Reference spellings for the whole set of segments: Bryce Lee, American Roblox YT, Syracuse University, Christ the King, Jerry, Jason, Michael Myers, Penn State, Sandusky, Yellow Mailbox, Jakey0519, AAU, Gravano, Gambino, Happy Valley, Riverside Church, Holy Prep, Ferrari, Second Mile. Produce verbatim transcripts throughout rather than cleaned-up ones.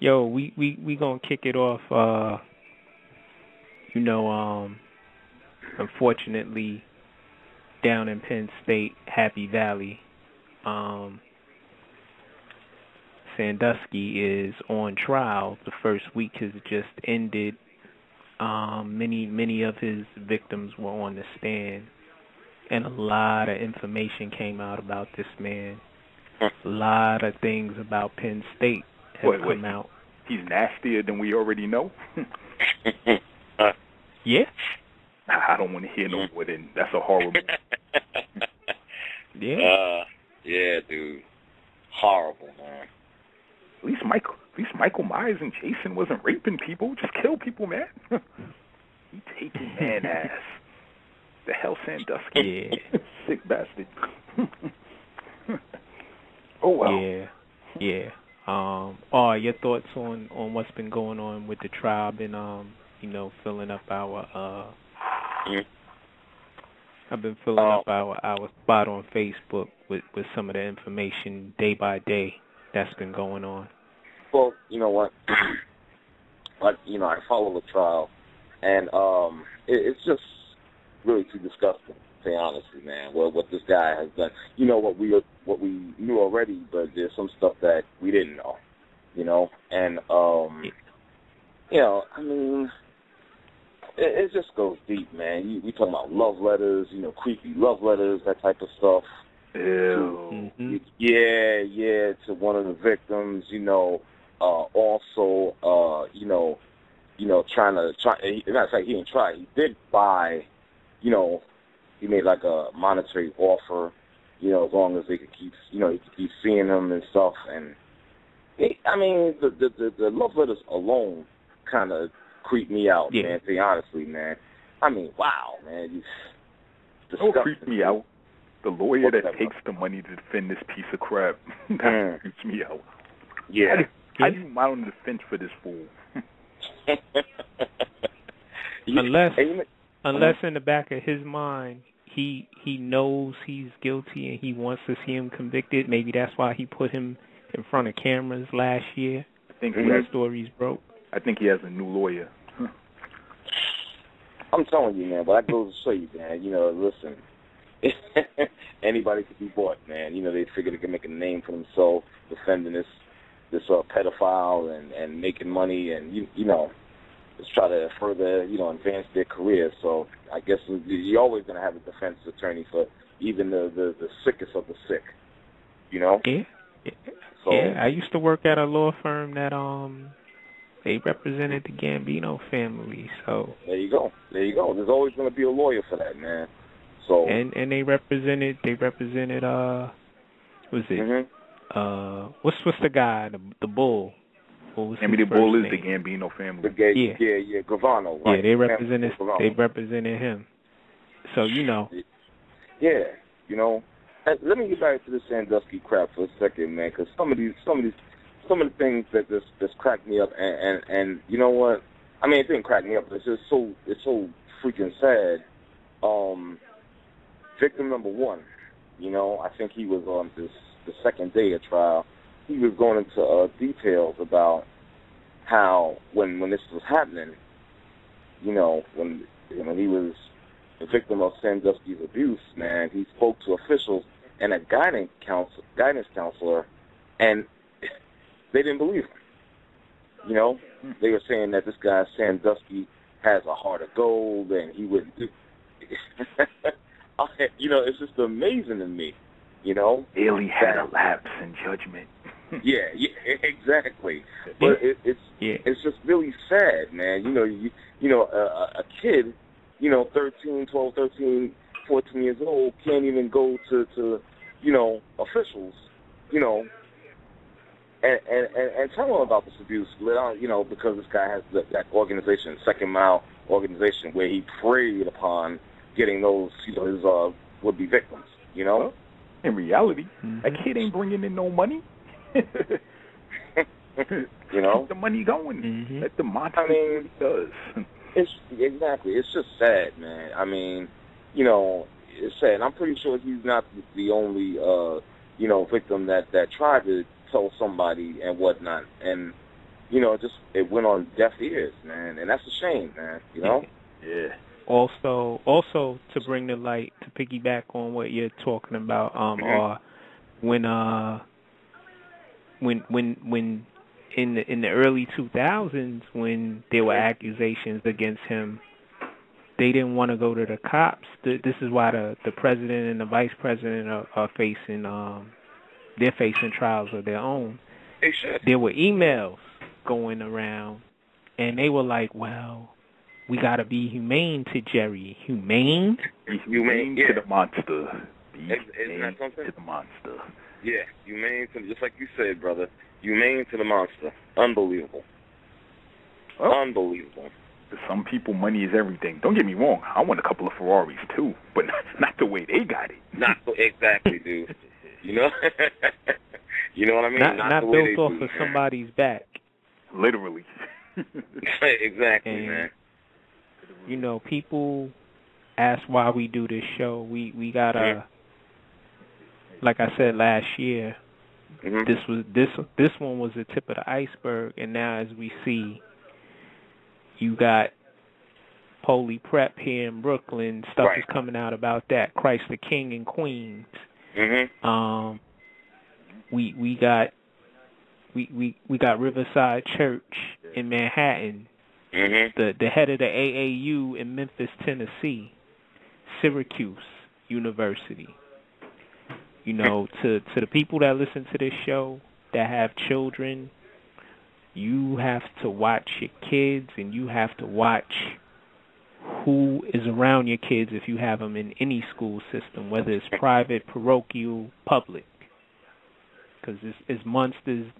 Yo, we, we, we going to kick it off. Uh, you know, um, unfortunately, down in Penn State, Happy Valley, um, Sandusky is on trial. The first week has just ended. Um, many, many of his victims were on the stand, and a lot of information came out about this man. A lot of things about Penn State have wait, come wait. out. He's nastier than we already know. uh, yeah. I don't want to hear no more than that's a horrible. Yeah. Uh, yeah, dude. Horrible, man. At least Michael, at least Michael Myers and Jason wasn't raping people. Just kill people, man. He taking man ass. The hell, Sandusky. Yeah. Sick bastard. Oh wow. Yeah. Yeah. Um. All right, your thoughts on on what's been going on with the tribe and um you know filling up our uh. I've been filling um, up our, our spot on Facebook with, with some of the information day by day that's been going on. Well, you know what? Like, you know, I follow the trial, and um, it, it's just really too disgusting, to say honestly, man, what, what this guy has done. You know, what we what we knew already, but there's some stuff that we didn't know, you know? And, um, yeah. you know, I mean... It, it just goes deep, man. You, you talking about love letters, you know, creepy love letters, that type of stuff. Ew. Mm-hmm. Yeah, yeah, to one of the victims, you know. Uh, also, uh, you know, you know, trying to try. Not like he didn't try. He did buy, you know, he made like a monetary offer, you know, as long as they could keep, you know, he could keep seeing him and stuff. And it, I mean, the the, the the love letters alone kind of creep me out, yeah. man. Say honestly, man. I mean, wow, man. Don't creep me out. The lawyer What's that, that takes the money to defend this piece of crap, that mm. creeps me out. Yeah. How do you mount on the defense for this fool? unless, unless in the back of his mind, he he knows he's guilty and he wants to see him convicted. Maybe that's why he put him in front of cameras last year. I think when the stories broke. I think he has a new lawyer. Huh. I'm telling you, man, but that goes to show you, man. You know, listen, anybody could be bought, man. You know, they figure they can make a name for themselves defending this this uh, pedophile and, and making money and, you you know, just try to further, you know, advance their career. So I guess you're always going to have a defense attorney for even the, the, the sickest of the sick, you know? Yeah. Yeah. So, yeah, I used to work at a law firm that, um, they represented the Gambino family, so there you go. There you go. There's always going to be a lawyer for that, man. So and and they represented they represented uh, what was it mm-hmm. uh what's what's the guy the, the bull? What was I mean, the bull name? Is the Gambino family. The Ga- yeah, yeah, yeah, Gravano. Right? Yeah, they represented Gravano. They represented him. So you know. Yeah, you know. Let me get back to the Sandusky crap for a second, man, because some of these some of these. Some of the things that this this cracked me up, and, and and you know what? I mean, it didn't crack me up. But it's just so it's so freaking sad. Um, victim number one, you know, I think he was on this the second day of trial. He was going into uh, details about how when when this was happening, you know, when when he was the victim of Sandusky's abuse, man, he spoke to officials and a guidance counsel, guidance counselor, and they didn't believe him. You know, they were saying that this guy Sandusky has a heart of gold and he wouldn't do it. You know, it's just amazing to me, you know. Bailey had a lapse in judgment. yeah, yeah, exactly. But it, it's yeah. it's just really sad, man. You know, you, you know, a, a kid, you know, thirteen, twelve, thirteen, fourteen years old can't even go to, to you know, officials, you know, And, and, and tell them about this abuse, you know, because this guy has that, that organization, Second Mile organization, where he preyed upon getting those, you know, his uh, would-be victims, you know? In reality, mm-hmm. a kid ain't bringing in no money. You know? Keep the money going. Mm-hmm. Let the monster I mean, do what it does. It's, exactly. It's just sad, man. I mean, you know, it's sad. And I'm pretty sure he's not the only, uh, you know, victim that that tried to told somebody and whatnot. And, you know, just it went on deaf ears, man. And that's a shame, man, you know? Yeah. Also, also to bring the light, to piggyback on what you're talking about, um, mm-hmm. are when, uh, when, when, when in the in the early two thousands, when there were accusations against him, they didn't want to go to the cops. This is why the the president and the vice president are, are facing, um, they're facing trials of their own. They should. There were emails going around, and they were like, well, we got to be humane to Jerry. Humane? Be humane yeah. to the monster. Be Isn't humane that something? To the monster. Yeah, humane to, just like you said, brother, humane to the monster. Unbelievable. Oh. Unbelievable. To some people, money is everything. Don't get me wrong. I want a couple of Ferraris, too, but not the way they got it. Not so, exactly, dude. You know? You know what I mean? Not, not, not the built way they off do, of man. Somebody's back. Literally. Exactly, and, man. You know, people ask why we do this show. We we got a, like I said last year, mm-hmm. this was this this one was the tip of the iceberg, and now as we see, you got Holy Prep here in Brooklyn. Stuff right. is coming out about that. Christ the King in Queens. Mm-hmm. Um, we we got we we we got Riverside Church in Manhattan. Mm-hmm. The the head of the A A U in Memphis, Tennessee, Syracuse University. You know, to, to the people that listen to this show that have children, you have to watch your kids, and you have to watch who is around your kids if you have them in any school system, whether it's private, parochial, public. Because it's, it's monsters.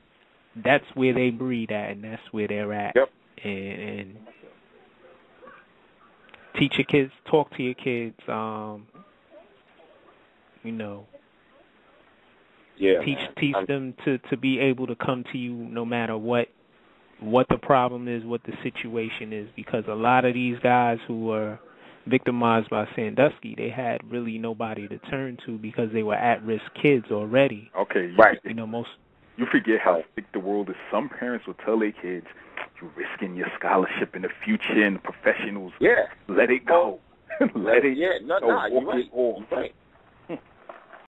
That's where they breed at, and that's where they're at. Yep. And teach your kids, talk to your kids, um, you know, yeah, teach man. teach I'm, them to, to be able to come to you no matter what what the problem is, what the situation is, because a lot of these guys who were victimized by Sandusky, they had really nobody to turn to because they were at-risk kids already. Okay, right. You know, most... You forget how sick the world is. Some parents will tell their kids, you're risking your scholarship in the future and the professionals. Yeah. Let it go. Let it yeah. no, go. No, you're right. You're right.